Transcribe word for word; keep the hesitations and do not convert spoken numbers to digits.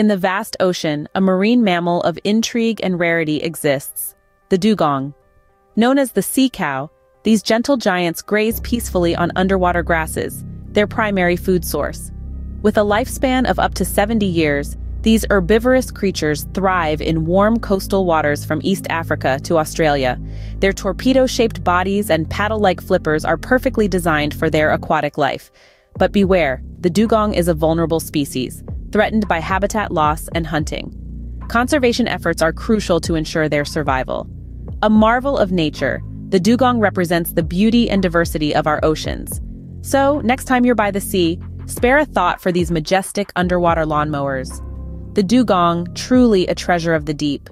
In the vast ocean, a marine mammal of intrigue and rarity exists, the dugong. Known as the sea cow, these gentle giants graze peacefully on underwater grasses, their primary food source. With a lifespan of up to seventy years, these herbivorous creatures thrive in warm coastal waters from East Africa to Australia. Their torpedo-shaped bodies and paddle-like flippers are perfectly designed for their aquatic life. But beware, the dugong is a vulnerable species, threatened by habitat loss and hunting. Conservation efforts are crucial to ensure their survival. A marvel of nature, the dugong represents the beauty and diversity of our oceans. So, next time you're by the sea, spare a thought for these majestic underwater lawnmowers. The dugong, truly a treasure of the deep.